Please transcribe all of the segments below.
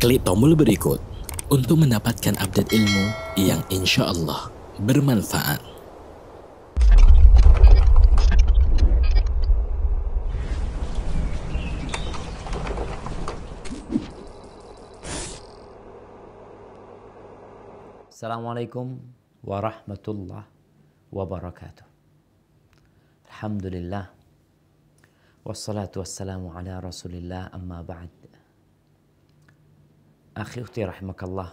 Klik tombol berikut untuk mendapatkan update ilmu yang insya Allah bermanfaat. Assalamualaikum warahmatullahi wabarakatuh. Alhamdulillah. Wassalatu wassalamu ala rasulillah, amma ba'd. Akhi ukhti rahimakallah,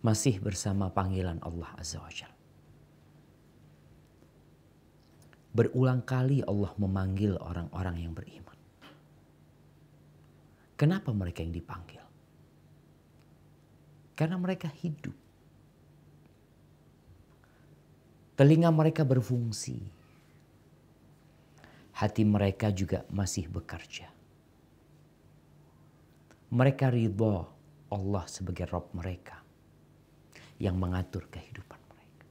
masih bersama panggilan Allah Azza wa Jalla. Berulang kali Allah memanggil orang-orang yang beriman. Kenapa mereka yang dipanggil? Karena mereka hidup. Telinga mereka berfungsi. Hati mereka juga masih bekerja. Mereka ridho Allah sebagai Rabb mereka yang mengatur kehidupan mereka.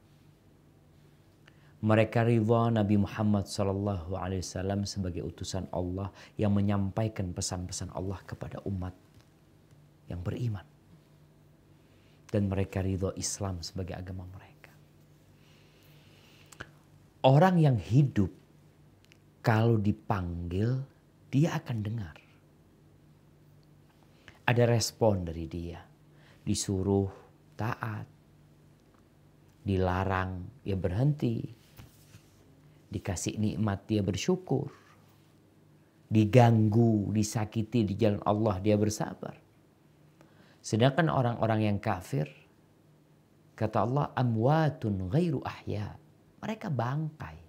Mereka ridho Nabi Muhammad SAW sebagai utusan Allah yang menyampaikan pesan-pesan Allah kepada umat yang beriman. Dan mereka ridho Islam sebagai agama mereka. Orang yang hidup kalau dipanggil dia akan dengar. Ada respon dari dia, disuruh taat, dilarang dia berhenti, dikasih nikmat dia bersyukur, diganggu, disakiti di jalan Allah dia bersabar. Sedangkan orang-orang yang kafir, kata Allah, amwatun ghairu ahya, mereka bangkai,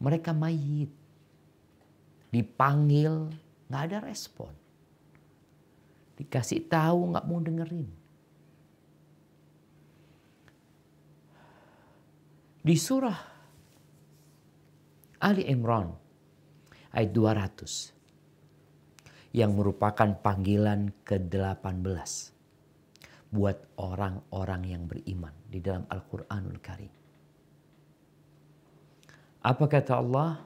mereka mayit, dipanggil nggak ada respon. Dikasih tahu nggak mau dengerin. Di surah Ali Imran ayat 200 yang merupakan panggilan ke-18 buat orang-orang yang beriman di dalam Al-Qur'anul Karim. Apa kata Allah?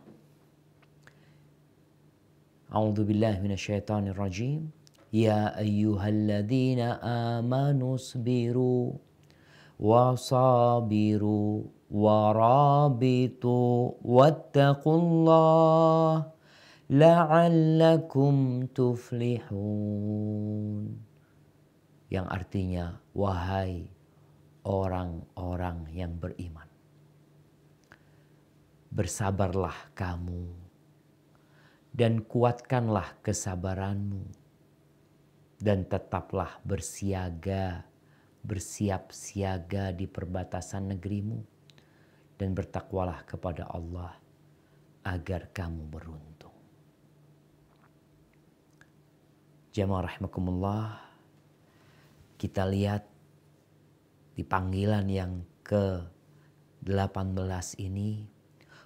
A'udzubillahi minasyaitonirrajim. Ya ayyuhalladzina amanu sabiru wa sabiru wa rabitu wattaqullah la'allakum tuflihun. Yang artinya, wahai orang-orang yang beriman, bersabarlah kamu dan kuatkanlah kesabaranmu. Dan tetaplah bersiaga, bersiap-siaga di perbatasan negerimu. Dan bertakwalah kepada Allah agar kamu beruntung. Jamaah rahimakumullah, kita lihat di panggilan yang ke-18 ini,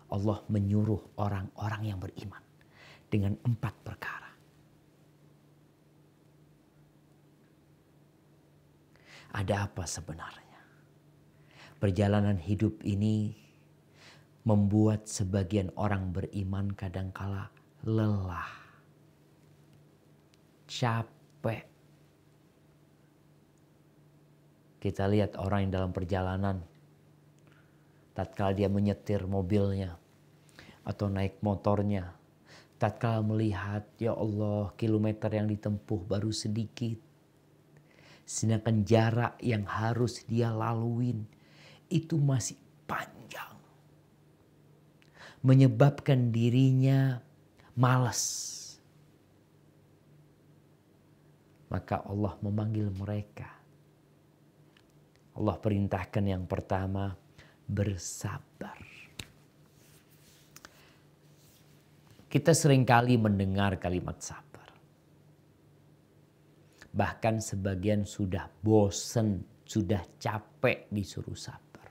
Allah menyuruh orang-orang yang beriman dengan 4 perkara. Ada apa sebenarnya? Perjalanan hidup ini membuat sebagian orang beriman kadangkala lelah, capek. Kita lihat orang yang dalam perjalanan, tatkala dia menyetir mobilnya atau naik motornya, tatkala melihat, ya Allah, kilometer yang ditempuh baru sedikit. Sedangkan jarak yang harus dia laluin itu masih panjang. Menyebabkan dirinya malas. Maka Allah memanggil mereka. Allah perintahkan yang pertama, bersabar. Kita seringkali mendengar kalimat sabar. Bahkan sebagian sudah bosen, sudah capek disuruh sabar.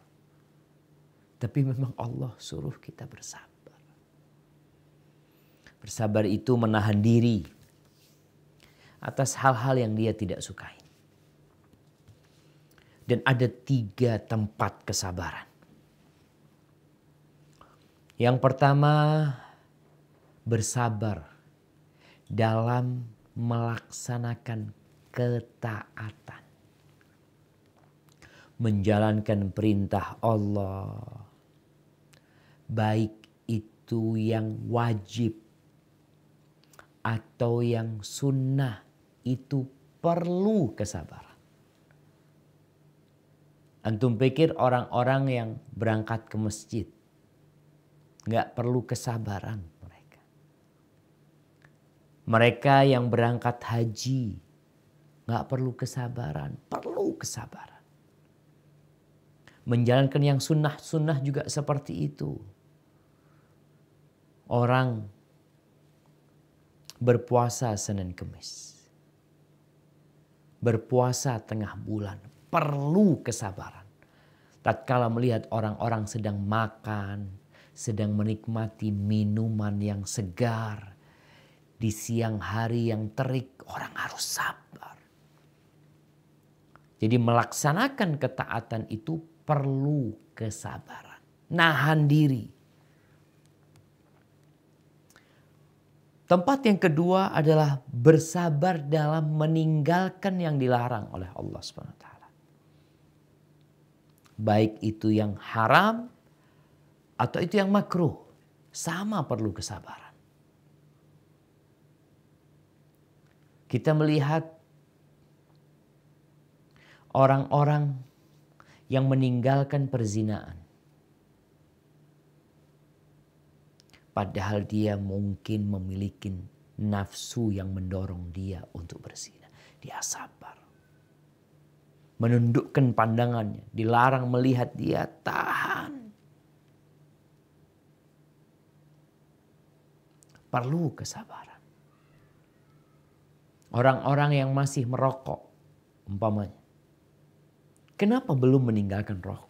Tapi memang Allah suruh kita bersabar. Bersabar itu menahan diri atas hal-hal yang dia tidak sukai. Dan ada 3 tempat kesabaran. Yang pertama, bersabar dalam melaksanakan ketaatan, menjalankan perintah Allah, baik itu yang wajib atau yang sunnah, itu perlu kesabaran. Antum pikir orang-orang yang berangkat ke masjid nggak perlu kesabaran mereka. Mereka yang berangkat haji nggak perlu kesabaran, perlu kesabaran. Menjalankan yang sunnah-sunnah juga seperti itu. Orang berpuasa Senin Kemis, berpuasa tengah bulan, perlu kesabaran. Tatkala melihat orang-orang sedang makan, sedang menikmati minuman yang segar di siang hari yang terik, orang harus sabar. Jadi melaksanakan ketaatan itu perlu kesabaran. Nahan diri. Tempat yang kedua adalah bersabar dalam meninggalkan yang dilarang oleh Allah SWT. Baik itu yang haram atau itu yang makruh, sama perlu kesabaran. Kita melihat orang-orang yang meninggalkan perzinaan. Padahal dia mungkin memiliki nafsu yang mendorong dia untuk berzina. Dia sabar. Menundukkan pandangannya. Dilarang melihat, dia tahan. Perlu kesabaran. Orang-orang yang masih merokok, umpamanya. Kenapa belum meninggalkan rokok?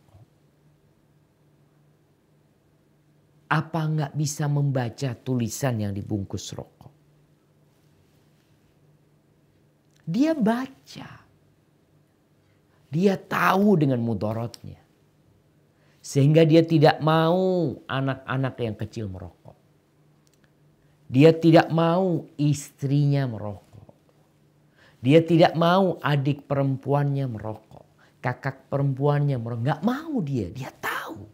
Apa nggak bisa membaca tulisan yang dibungkus rokok? Dia baca. Dia tahu dengan mudaratnya. Sehingga dia tidak mau anak-anak yang kecil merokok. Dia tidak mau istrinya merokok. Dia tidak mau adik perempuannya merokok. Kakak perempuannya merokok. Nggak mau dia. Dia tahu.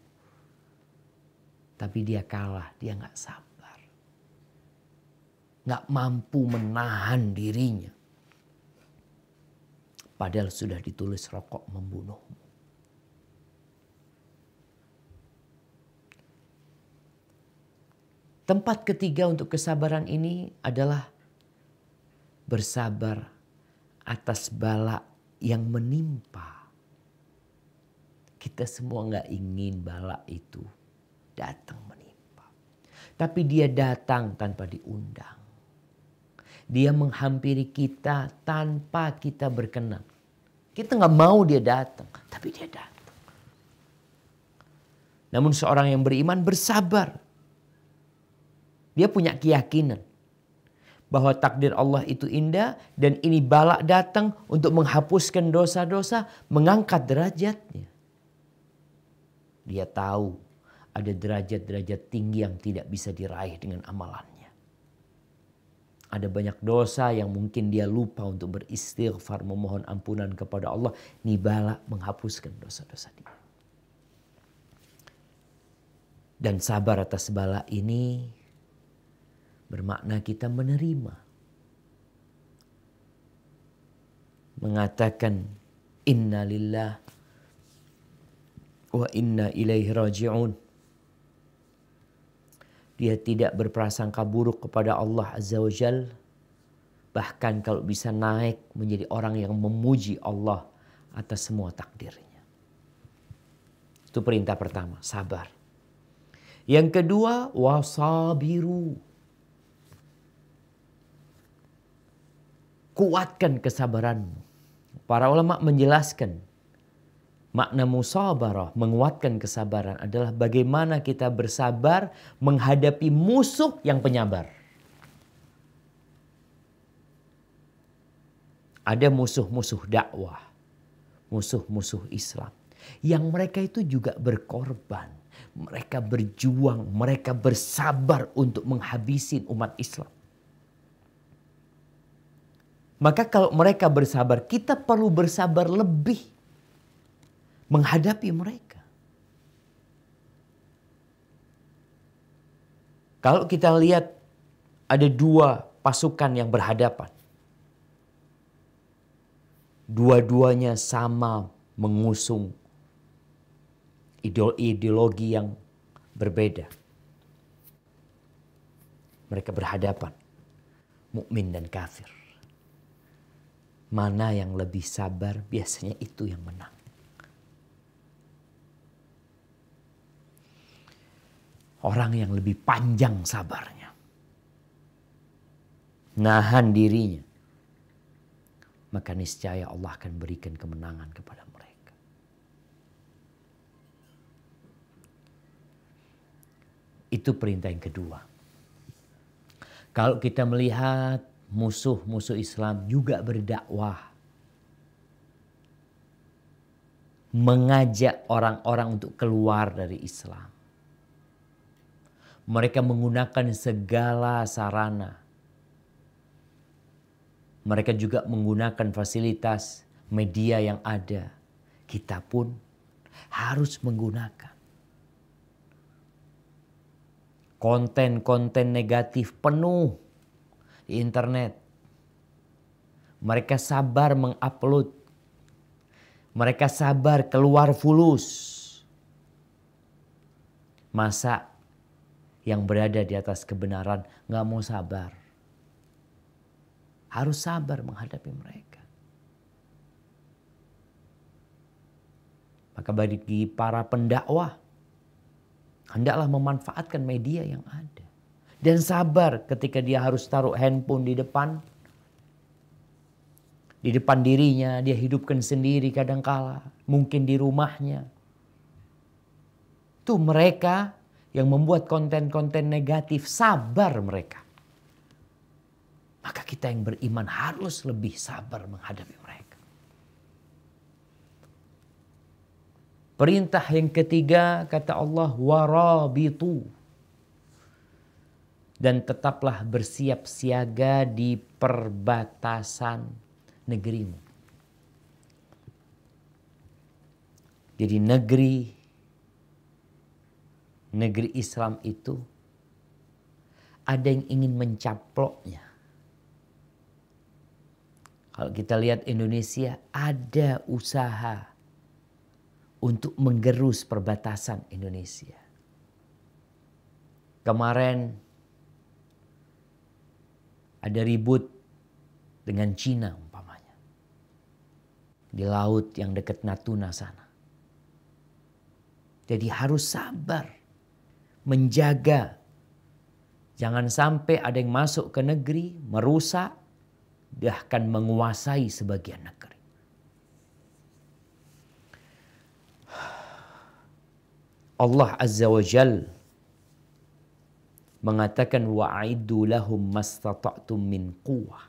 Tapi dia kalah, dia nggak sabar. Nggak mampu menahan dirinya. Padahal sudah ditulis rokok membunuhmu. Tempat ketiga untuk kesabaran ini adalah bersabar atas bala yang menimpa. Kita semua nggak ingin bala itu datang menimpa. Tapi dia datang tanpa diundang. Dia menghampiri kita tanpa kita berkenan. Kita nggak mau dia datang. Tapi dia datang. Namun seorang yang beriman bersabar. Dia punya keyakinan bahwa takdir Allah itu indah. Dan ini balak datang untuk menghapuskan dosa-dosa. Mengangkat derajatnya. Dia tahu ada derajat-derajat tinggi yang tidak bisa diraih dengan amalannya. Ada banyak dosa yang mungkin dia lupa untuk beristighfar, memohon ampunan kepada Allah. Ini bala menghapuskan dosa-dosa dia. Dan sabar atas bala ini bermakna kita menerima. Mengatakan inna lillah wa inna ilaihi raji'un. Dia tidak berprasangka buruk kepada Allah Azza wa Jal. Bahkan kalau bisa naik menjadi orang yang memuji Allah atas semua takdirnya. Itu perintah pertama, sabar. Yang kedua, wasabiru. Kuatkan kesabaranmu. Para ulama menjelaskan makna musabarah, menguatkan kesabaran, adalah bagaimana kita bersabar menghadapi musuh yang penyabar. Ada musuh-musuh dakwah, musuh-musuh Islam. Yang mereka itu juga berkorban. Mereka berjuang, mereka bersabar untuk menghabisi umat Islam. Maka kalau mereka bersabar, kita perlu bersabar lebih menghadapi mereka. Kalau kita lihat ada dua pasukan yang berhadapan. Dua-duanya sama mengusung ideologi yang berbeda. Mereka berhadapan, mukmin dan kafir. Mana yang lebih sabar biasanya itu yang menang. Orang yang lebih panjang sabarnya, nahan dirinya, maka niscaya Allah akan berikan kemenangan kepada mereka. Itu perintah yang kedua. Kalau kita melihat musuh-musuh Islam juga berdakwah, mengajak orang-orang untuk keluar dari Islam. Mereka menggunakan segala sarana. Mereka juga menggunakan fasilitas media yang ada. Kita pun harus menggunakan. Konten-konten negatif penuh di internet. Mereka sabar mengupload. Mereka sabar keluar fulus. Masa yang berada di atas kebenaran nggak mau sabar? Harus sabar menghadapi mereka. Maka bagi para pendakwah, hendaklah memanfaatkan media yang ada. Dan sabar ketika dia harus taruh handphone di depan dirinya, dia hidupkan sendiri kadangkala, mungkin di rumahnya. Itu mereka yang membuat konten-konten negatif, sabar mereka. Maka kita yang beriman harus lebih sabar menghadapi mereka. Perintah yang ketiga kata Allah, warabitu. Dan tetaplah bersiap siaga di perbatasan negerimu. Jadi negeri Islam itu ada yang ingin mencaploknya. Kalau kita lihat Indonesia, ada usaha untuk menggerus perbatasan Indonesia. Kemarin ada ribut dengan Cina umpamanya. Di laut yang dekat Natuna sana. Jadi harus sabar menjaga. Jangan sampai ada yang masuk ke negeri, merusak, dia akan menguasai sebagian negeri. Allah Azza wa Jal mengatakan wa'iddu lahum mastata'tum min quwwah.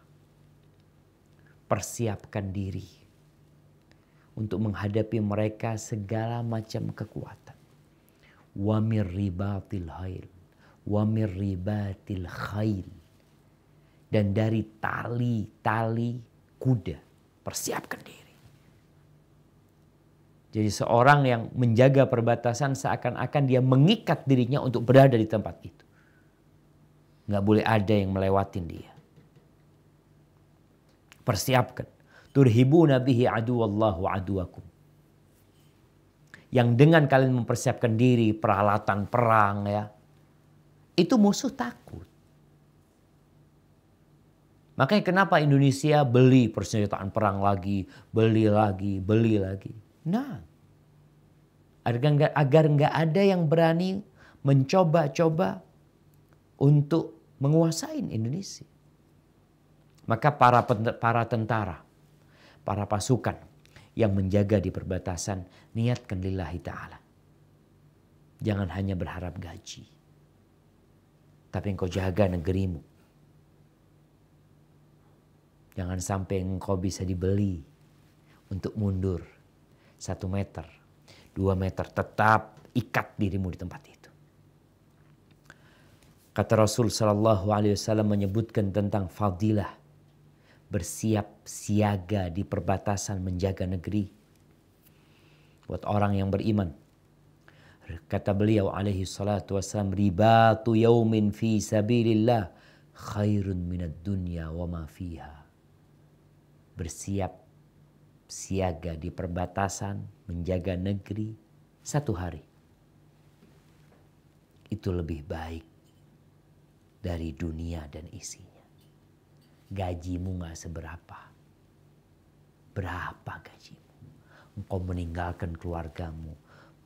Persiapkan diri untuk menghadapi mereka segala macam kekuatan. Wa mir ribatil hail, wa mir ribatil khail. Dan dari tali-tali kuda, persiapkan diri. Jadi seorang yang menjaga perbatasan seakan-akan dia mengikat dirinya untuk berada di tempat itu. Nggak boleh ada yang melewatin dia. Persiapkan. Turhibuna bihi aduwallahu aduwakum. Yang dengan kalian mempersiapkan diri, peralatan perang ya, itu musuh takut. Makanya kenapa Indonesia beli persenjataan perang lagi, beli lagi. Nah, agar nggak ada yang berani mencoba-coba untuk menguasai Indonesia. Maka para tentara, para pasukan yang menjaga di perbatasan, niatkan lillahi ta'ala. Jangan hanya berharap gaji. Tapi engkau jaga negerimu. Jangan sampai engkau bisa dibeli untuk mundur 1 meter, 2 meter. Tetap ikat dirimu di tempat itu. Kata Rasul Sallallahu Alaihi Wasallam menyebutkan tentang fadilah bersiap siaga di perbatasan menjaga negeri. Buat orang yang beriman. Kata beliau alaihi salatu wassalam, ribatu yaumin fi sabilillah khairun minad dunya wa ma fiha. Bersiap siaga di perbatasan menjaga negeri satu hari. Itu lebih baik dari dunia dan isinya. Gajimu gak seberapa. Berapa gajimu? Engkau meninggalkan keluargamu,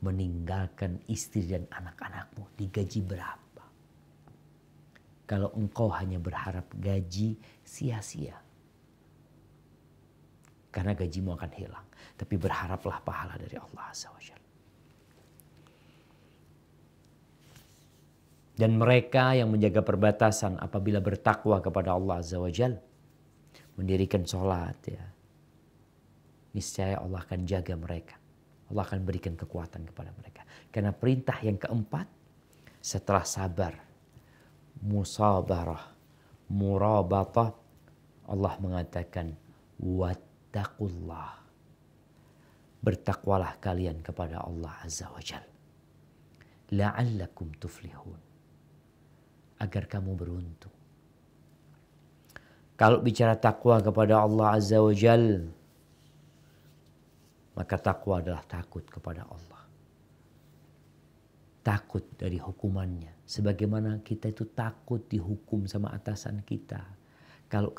meninggalkan istri dan anak-anakmu, digaji berapa? Kalau engkau hanya berharap gaji, sia-sia. Karena gajimu akan hilang. Tapi berharaplah pahala dari Allah Azza wa Jalla. Dan mereka yang menjaga perbatasan apabila bertakwa kepada Allah Azza wa Jalla, mendirikan sholat, ya, niscaya Allah akan jaga mereka. Allah akan berikan kekuatan kepada mereka. Karena perintah yang keempat, setelah sabar, musabarah, murabatah, Allah mengatakan wattaqullah. Bertakwalah kalian kepada Allah Azza wa Jalla. La'allakum tuflihun. Agar kamu beruntung. Kalau bicara takwa kepada Allah Azza wa Jalla, maka takwa adalah takut kepada Allah. Takut dari hukumannya. Sebagaimana kita itu takut dihukum sama atasan kita. Kalau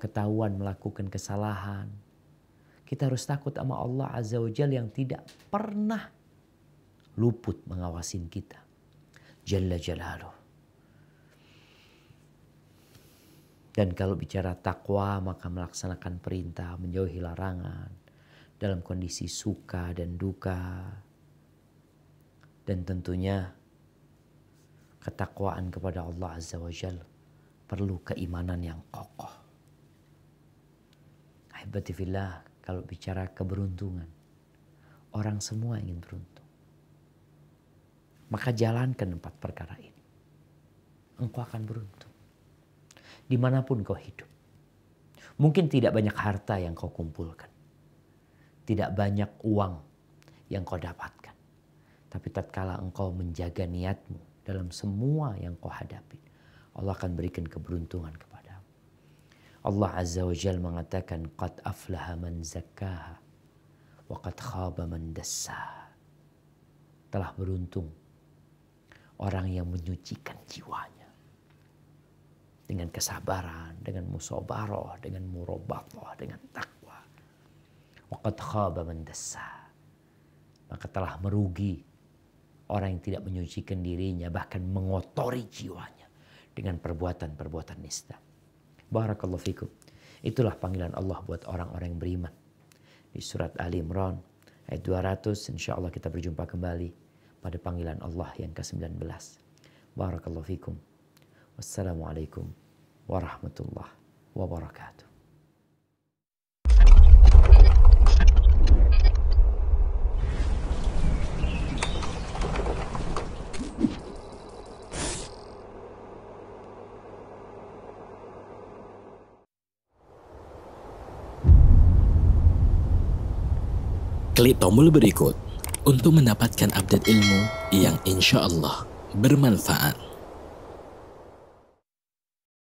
ketahuan melakukan kesalahan, kita harus takut sama Allah Azza wa Jalla yang tidak pernah luput mengawasin kita. Jalla Jalaluh. Dan kalau bicara takwa, maka melaksanakan perintah, menjauhi larangan dalam kondisi suka dan duka. Dan tentunya ketakwaan kepada Allah Azza wa Jalla perlu keimanan yang kokoh. Ahibati fillah, kalau bicara keberuntungan, orang semua ingin beruntung. Maka jalankan empat perkara ini. Engkau akan beruntung. Dimanapun kau hidup. Mungkin tidak banyak harta yang kau kumpulkan. Tidak banyak uang yang kau dapatkan. Tapi tatkala engkau menjaga niatmu dalam semua yang kau hadapi, Allah akan berikan keberuntungan kepadamu. Allah Azza wa Jalla mengatakan, qad aflaha man zakkaha wa qad khaba man dassaha. Telah beruntung orang yang menyucikan jiwanya. Dengan kesabaran, dengan musabarah, dengan murabatah, dengan takwa. Waqad khaba man dassaha. Maka telah merugi orang yang tidak menyucikan dirinya, bahkan mengotori jiwanya dengan perbuatan-perbuatan nista. Barakallahu fikum. Itulah panggilan Allah buat orang-orang yang beriman. Di surat Ali Imran ayat 200, insyaallah kita berjumpa kembali pada panggilan Allah yang ke-19. Barakallahu fikum. Wassalamualaikum warahmatullahi wabarakatuh. Klik tombol berikut untuk mendapatkan update ilmu yang insya Allah bermanfaat.